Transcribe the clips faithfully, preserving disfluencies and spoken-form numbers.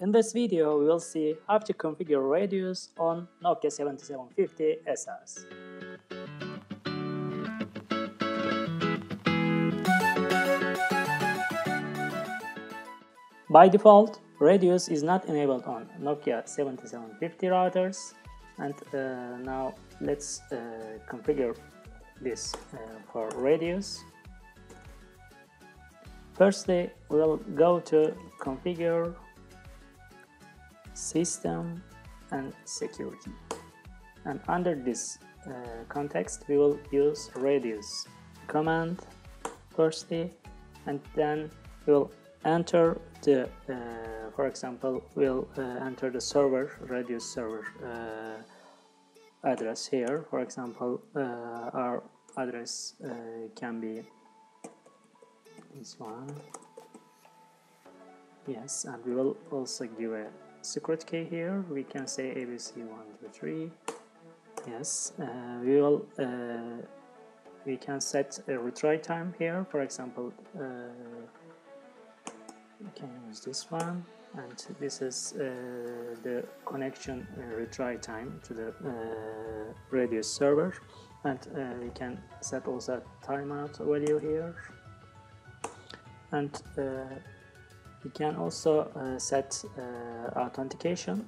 In this video, we will see how to configure Radius on Nokia seventy-seven fifty S Rs. By default, Radius is not enabled on Nokia seventy-seven fifty routers, and uh, now let's uh, configure this uh, for Radius. Firstly, we'll go to Configure, System and Security, and under this uh, context we will use Radius command firstly, and then we'll enter the uh, for example we'll uh, enter the server Radius server uh, address here. For example, uh, our address uh, can be this one, yes, and we will also give a secret key here. We can say A B C one two three, yes. Uh, we will uh, we can set a retry time here. For example, uh, we can use this one, and this is uh, the connection uh, retry time to the uh, Radius server, and uh, we can set also timeout value here, and uh, we can also uh, set uh, authentication,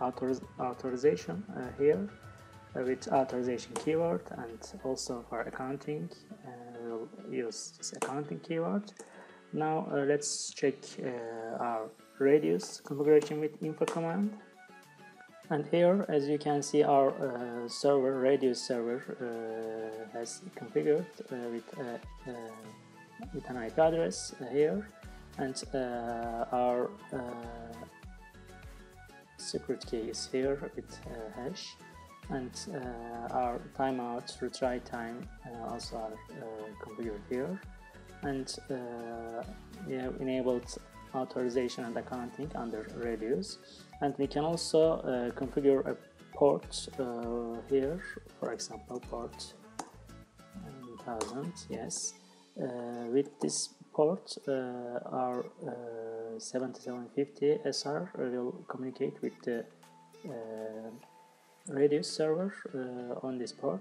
author authorization uh, here uh, with authorization keyword, and also for accounting, uh, we'll use this accounting keyword. Now uh, let's check uh, our Radius configuration with info command. And here, as you can see, our uh, server, Radius server, uh, has configured uh, with, uh, uh, with an I P address uh, here. And uh, our uh, secret key is here with uh, hash, and uh, our timeout, retry time uh, also are uh, configured here, and uh, we have enabled authorization and accounting under Radius, and we can also uh, configure a port uh, here. For example, port one thousand, yes. Uh, with this port, uh, our uh, seventy-seven fifty S R will communicate with the uh, Radius server uh, on this port.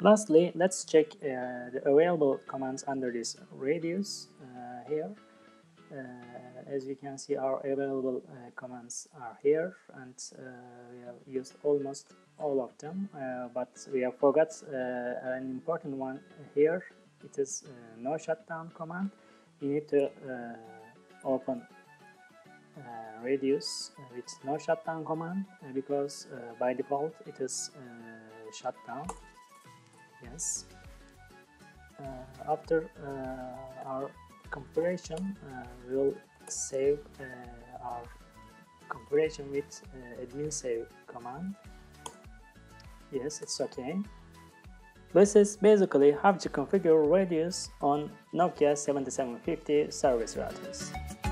Lastly, let's check uh, the available commands under this Radius uh, here. Uh, as you can see, our available uh, commands are here, and uh, we have used almost all of them, uh, but we have forgot uh, an important one here. It is uh, no shutdown command. You need to uh, open uh, Radius with no shutdown command, because uh, by default it is uh, shut down. Yes. Uh, after uh, our configuration, uh, we will save uh, our configuration with uh, admin save command. Yes, it's okay. This is basically how to configure Radius on Nokia seventy-seven fifty service routers.